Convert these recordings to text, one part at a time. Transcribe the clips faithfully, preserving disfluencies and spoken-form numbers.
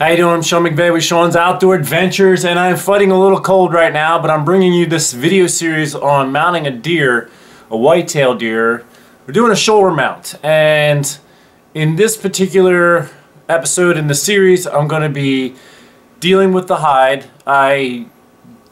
How you doing? I'm Sean McVeigh with Sean's Outdoor Adventures, and I'm fighting a little cold right now, but I'm bringing you this video series on mounting a deer, a whitetail deer. We're doing a shoulder mount, and in this particular episode in the series, I'm going to be dealing with the hide. I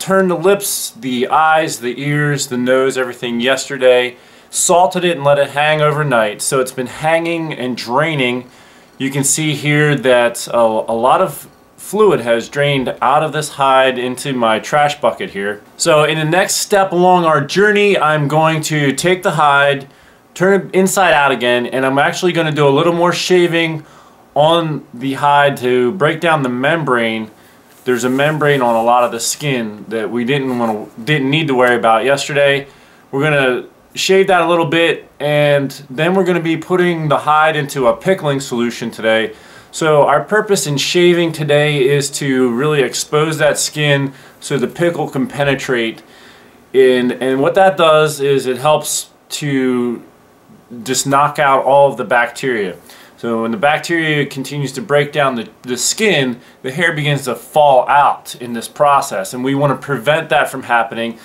turned the lips, the eyes, the ears, the nose, everything yesterday, salted it and let it hang overnight, so it's been hanging and draining. You can see here that a, a lot of fluid has drained out of this hide into my trash bucket here. So in the next step along our journey, I'm going to take the hide, turn it inside out again, and I'm actually going to do a little more shaving on the hide to break down the membrane. There's a membrane on a lot of the skin that we didn't want to, didn't need to worry about yesterday. We're going to shave that a little bit, and then we're going to be putting the hide into a pickling solution today. So our purpose in shaving today is to really expose that skin so the pickle can penetrate, and and what that does is it helps to just knock out all of the bacteria. So when the bacteria continues to break down the, the skin, the hair begins to fall out in this process, and we want to prevent that from happening.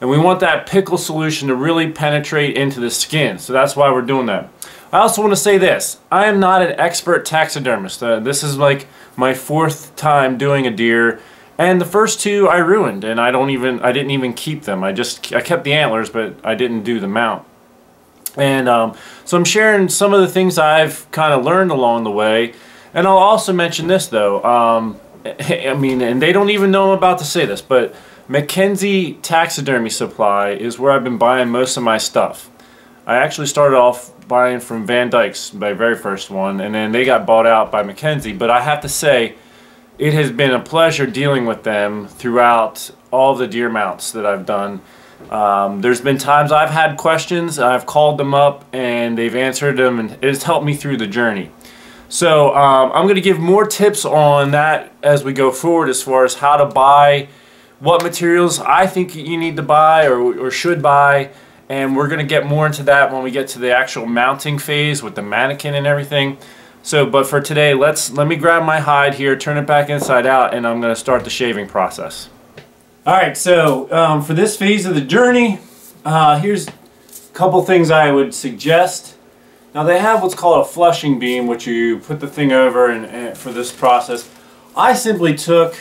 And we want that pickle solution to really penetrate into the skin. So that's why we're doing that. I also want to say this. I am not an expert taxidermist. Uh, this is like my fourth time doing a deer. And the first two I ruined. And I don't even, I didn't even keep them. I just, I kept the antlers, but I didn't do the mount. And um, so I'm sharing some of the things I've kind of learned along the way. And I'll also mention this though. Um, I mean, and they don't even know I'm about to say this, but McKenzie Taxidermy Supply is where I've been buying most of my stuff. I actually started off buying from Van Dyke's, my very first one, and then they got bought out by McKenzie. But I have to say, it has been a pleasure dealing with them throughout all the deer mounts that I've done. Um, there's been times I've had questions, I've called them up, and they've answered them, and it's helped me through the journey. So um, I'm going to give more tips on that as we go forward, as far as how to buy, what materials I think you need to buy or, or should buy, and we're going to get more into that when we get to the actual mounting phase with the mannequin and everything. So, but for today, let's let me grab my hide here, turn it back inside out, and I'm going to start the shaving process. All right, so um, for this phase of the journey, uh, here's a couple things I would suggest. Now they have what's called a flushing beam, which you put the thing over, and, and for this process, I simply took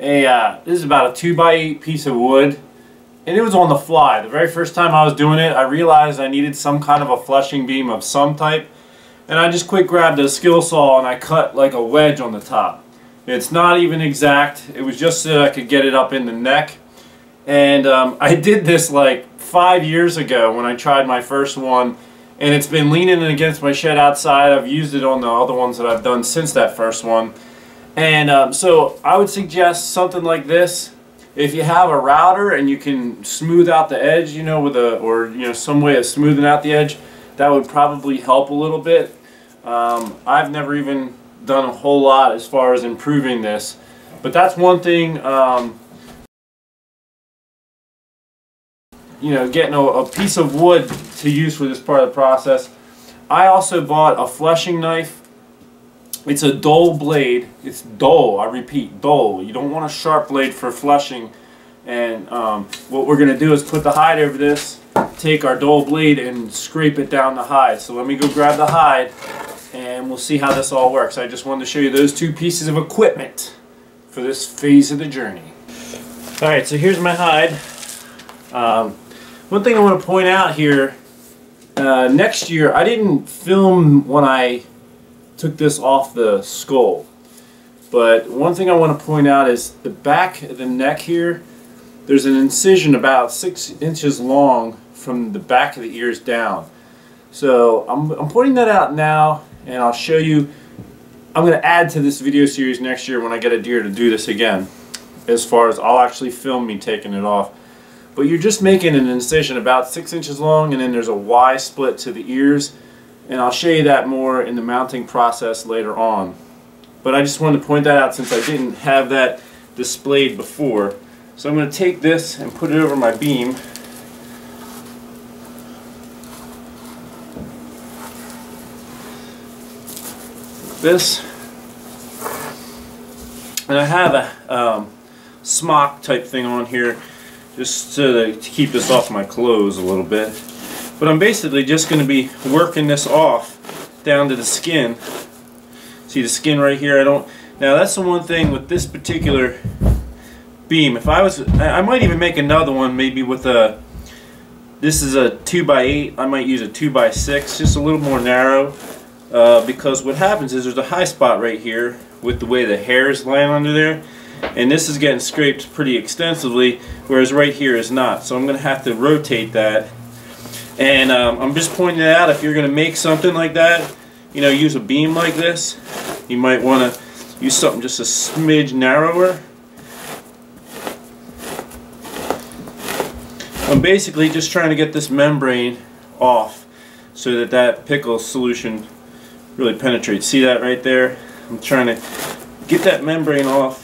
A, uh, this is about a two by eight piece of wood, and it was on the fly. The very first time I was doing it, I realized I needed some kind of a flushing beam of some type, and I just quick grabbed a skill saw and I cut like a wedge on the top. It's not even exact, it was just so that I could get it up in the neck. And um, I did this like five years ago when I tried my first one, and it's been leaning against my shed outside. I've used it on the other ones that I've done since that first one. And um, so I would suggest something like this. If you have a router and you can smooth out the edge, you know, with a, or you know, some way of smoothing out the edge, that would probably help a little bit. Um, I've never even done a whole lot as far as improving this, but that's one thing. Um, you know, getting a, a piece of wood to use for this part of the process. I also bought a flushing knife. It's a dull blade. It's dull, I repeat, dull. You don't want a sharp blade for flushing. And um, what we're going to do is put the hide over this, take our dull blade and scrape it down the hide. So let me go grab the hide and we'll see how this all works. I just wanted to show you those two pieces of equipment for this phase of the journey. Alright, so here's my hide. Um, one thing I want to point out here, uh, next year, I didn't film when I took this off the skull, but one thing I want to point out is the back of the neck here, there's an incision about six inches long from the back of the ears down. So I'm, I'm pointing that out now, and I'll show you. I'm going to add to this video series next year when I get a deer to do this again, as far as I'll actually film me taking it off. But you're just making an incision about six inches long, and then there's a Y split to the ears. And I'll show you that more in the mounting process later on. But I just wanted to point that out since I didn't have that displayed before. So I'm going to take this and put it over my beam. Like this. And I have a um, smock type thing on here just to, to keep this off my clothes a little bit. But I'm basically just going to be working this off down to the skin. See the skin right here? I don't. Now that's the one thing with this particular beam. If I was, I might even make another one maybe with a. This is a two by eight. I might use a two by six, just a little more narrow, uh, because what happens is there's a high spot right here with the way the hair is lying under there, and this is getting scraped pretty extensively, whereas right here is not. So I'm going to have to rotate that. And um, I'm just pointing it out, if you're going to make something like that, you know, use a beam like this. You might want to use something just a smidge narrower. I'm basically just trying to get this membrane off so that that pickle solution really penetrates. See that right there? I'm trying to get that membrane off.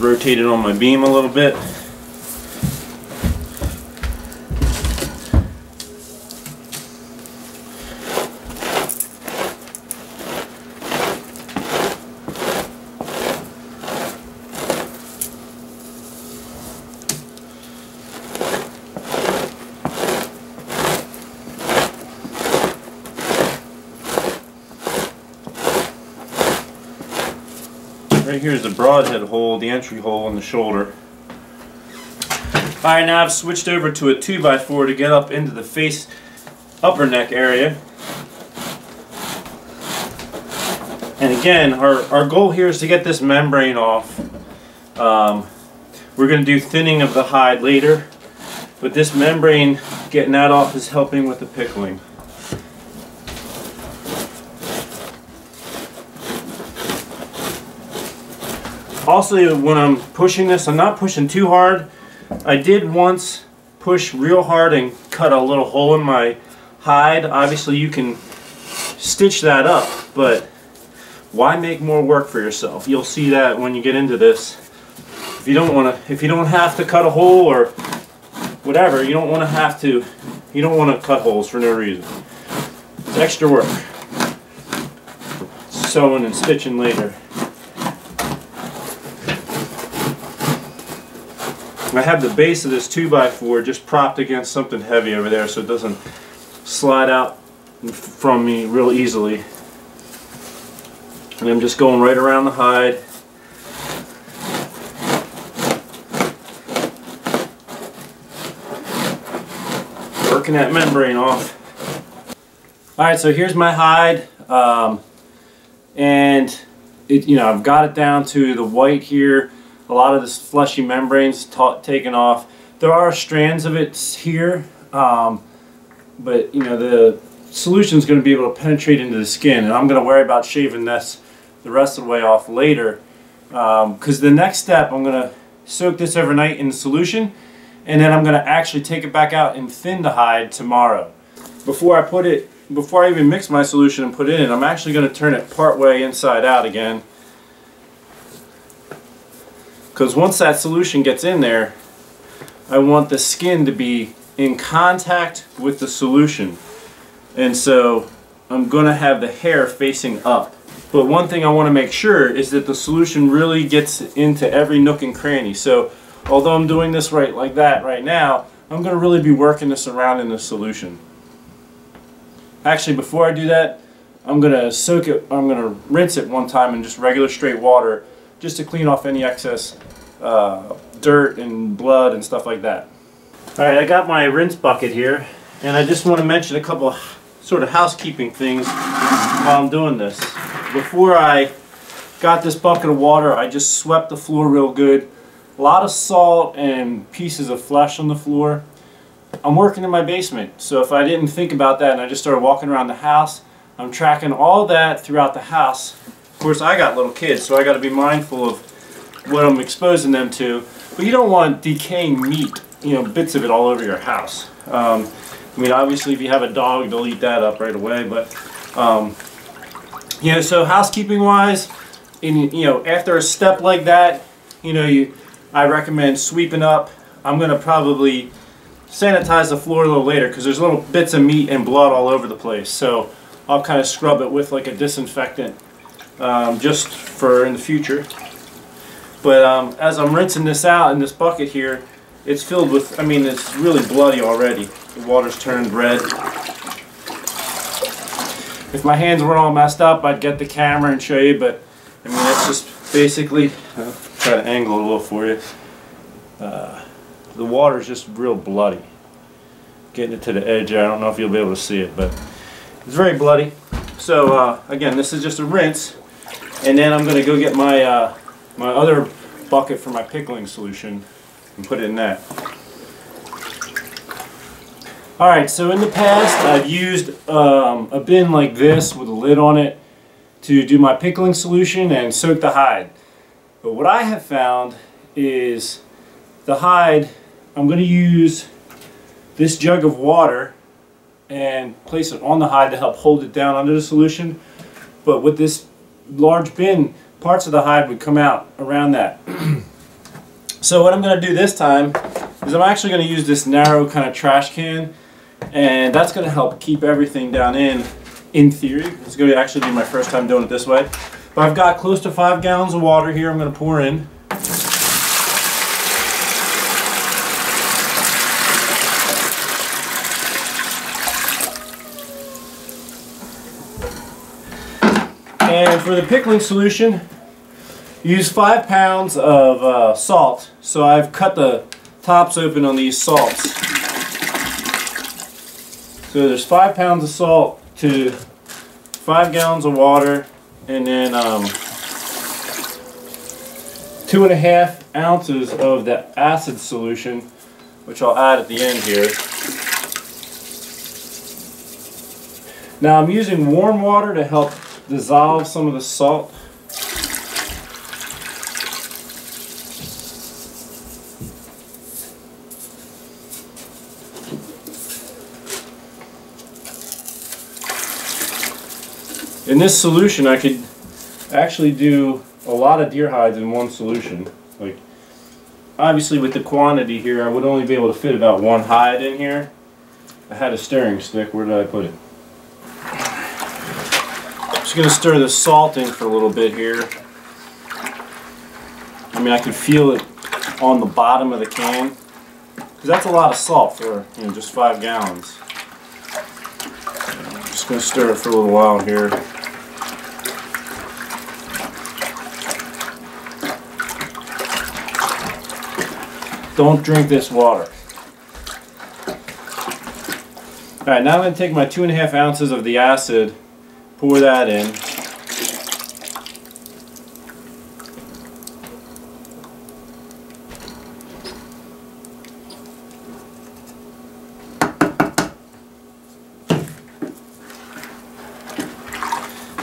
Rotate it on my beam a little bit. Right here is the broadhead hole, the entry hole in the shoulder. Alright, now I've switched over to a two by four to get up into the face, upper neck area. And again, our, our goal here is to get this membrane off. Um, we're going to do thinning of the hide later, but this membrane, getting that off, is helping with the pickling. Also, when I'm pushing this, I'm not pushing too hard. I did once push real hard and cut a little hole in my hide. Obviously, you can stitch that up, but why make more work for yourself? You'll see that when you get into this. If you don't want to, if you don't have to cut a hole or whatever, you don't want to have to. You don't want to cut holes for no reason. It's extra work. Sewing and stitching later. I have the base of this two by four just propped against something heavy over there so it doesn't slide out from me real easily. And I'm just going right around the hide. Working that membrane off. Alright, so here's my hide. Um, and, it, you know, I've got it down to the white here. A lot of this fleshy membrane's taken off. There are strands of it here, um, but you know the solution's going to be able to penetrate into the skin, and I'm going to worry about shaving this the rest of the way off later, because um, the next step, I'm going to soak this overnight in the solution, and then I'm going to actually take it back out and thin the hide tomorrow. Before I put it, before I even mix my solution and put it in, I'm actually going to turn it partway inside out again. Because once that solution gets in there, I want the skin to be in contact with the solution. And so I'm going to have the hair facing up. But one thing I want to make sure is that the solution really gets into every nook and cranny. So although I'm doing this right like that right now, I'm going to really be working this around in the solution. Actually, before I do that, I'm going to soak it, I'm going to rinse it one time in just regular straight water, just to clean off any excess uh, dirt and blood and stuff like that. Alright, I got my rinse bucket here, and I just want to mention a couple of sort of housekeeping things while I'm doing this. Before I got this bucket of water, I just swept the floor real good. A lot of salt and pieces of flesh on the floor. I'm working in my basement, so if I didn't think about that and I just started walking around the house, I'm tracking all that throughout the house. Of course, I got little kids, so I got to be mindful of what I'm exposing them to. But you don't want decaying meat, you know, bits of it all over your house. Um, I mean, obviously, if you have a dog, they'll eat that up right away. But um, you know, so housekeeping-wise, in you know, after a step like that, you know, you, I recommend sweeping up. I'm going to probably sanitize the floor a little later because there's little bits of meat and blood all over the place. So I'll kind of scrub it with like a disinfectant um, just for in the future. But um, as I'm rinsing this out in this bucket here, it's filled with, I mean, it's really bloody already. The water's turned red. If my hands weren't all messed up, I'd get the camera and show you, but I mean, that's just basically, I'll try to angle it a little for you. Uh, the water's just real bloody. Getting it to the edge, I don't know if you'll be able to see it, but it's very bloody. So uh, again, this is just a rinse, and then I'm going to go get my, uh, my other bucket for my pickling solution and put it in that. Alright, so in the past I've used um, a bin like this with a lid on it to do my pickling solution and soak the hide. But what I have found is the hide, I'm going to use this jug of water and place it on the hide to help hold it down under the solution. But with this large bin, parts of the hide would come out around that. So what I'm going to do this time is I'm actually going to use this narrow kind of trash can, and that's going to help keep everything down in, in theory. It's going to actually be my first time doing it this way. But I've got close to five gallons of water here I'm going to pour in. And for the pickling solution, use five pounds of uh, salt. So I've cut the tops open on these salts. So there's five pounds of salt to five gallons of water, and then um, two and a half ounces of the acid solution, which I'll add at the end here. Now I'm using warm water to help dissolve some of the salt. In this solution, I could actually do a lot of deer hides in one solution. Like, obviously with the quantity here, I would only be able to fit about one hide in here. I had a stirring stick. Where did I put it? I'm just going to stir the salt in for a little bit here. I mean, I can feel it on the bottom of the can, because that's a lot of salt for, you know, just five gallons. I'm just going to stir it for a little while here. Don't drink this water. Alright, now I'm going to take my two and a half ounces of the acid, pour that in.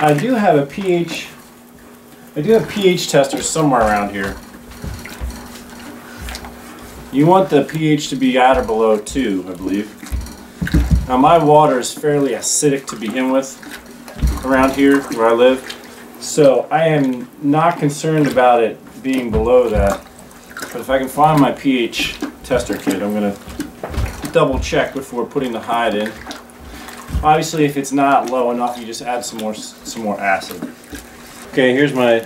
I do have a pH, I do have pH testers somewhere around here. You want the pH to be at or below two, I believe. Now my water is fairly acidic to begin with around here where I live, so I am not concerned about it being below that. But if I can find my pH tester kit, I'm going to double check before putting the hide in. Obviously if it's not low enough, you just add some more some more acid. Okay, here's my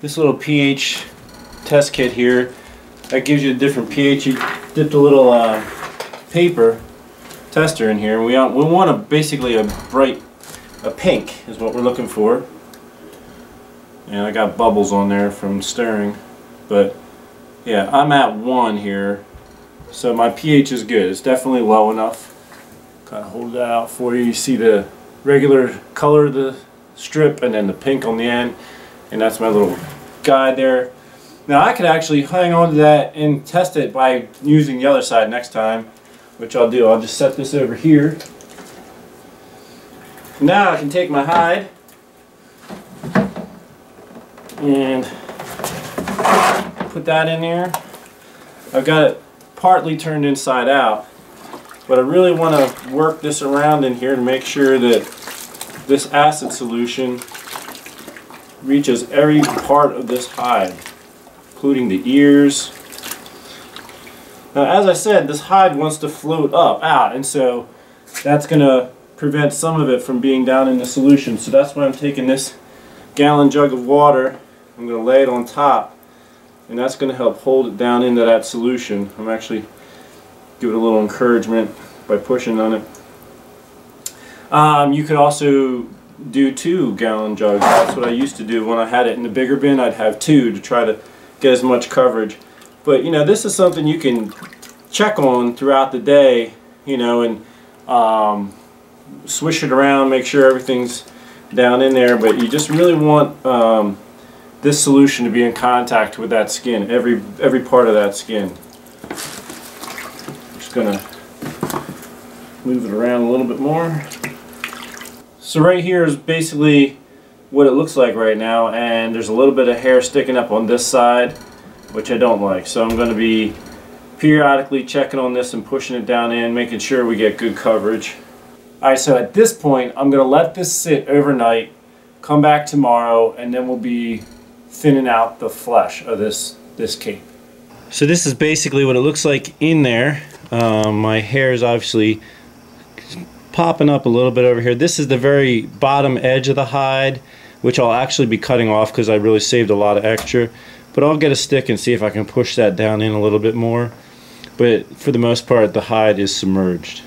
this little pH test kit here. That gives you a different pH. You dipped a little uh, paper tester in here. We we want a basically a bright a pink is what we're looking for. And I got bubbles on there from stirring, but yeah, I'm at one here, so my pH is good. It's definitely low enough. Kind of hold that out for you. You see the regular color of the strip, and then the pink on the end, and that's my little guide there. Now I could actually hang on to that and test it by using the other side next time, which I'll do. I'll just set this over here. Now I can take my hide and put that in there. I've got it partly turned inside out, but I really want to work this around in here to make sure that this acid solution reaches every part of this hide. including the ears. Now, as I said, this hide wants to float up out, and so that's going to prevent some of it from being down in the solution. So that's why I'm taking this gallon jug of water. I'm going to lay it on top, and that's going to help hold it down into that solution. I'm actually giving it a little encouragement by pushing on it. Um, you could also do two gallon jugs. That's what I used to do when I had it in the bigger bin. I'd have two to try to get as much coverage. But you know, this is something you can check on throughout the day, you know, and um, swish it around, make sure everything's down in there. But you just really want um, this solution to be in contact with that skin, every every part of that skin. I'm just gonna move it around a little bit more. So right here is basically what it looks like right now, and there's a little bit of hair sticking up on this side, which I don't like. So I'm going to be periodically checking on this and pushing it down in, making sure we get good coverage. Alright, so at this point I'm going to let this sit overnight, come back tomorrow, and then we'll be thinning out the flesh of this, this cape. So this is basically what it looks like in there. Um, my hair is obviously popping up a little bit over here. This is the very bottom edge of the hide, which I'll actually be cutting off because I really saved a lot of extra. But I'll get a stick and see if I can push that down in a little bit more. But for the most part, the hide is submerged.